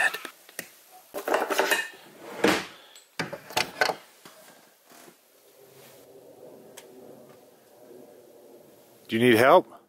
head. Do you need help?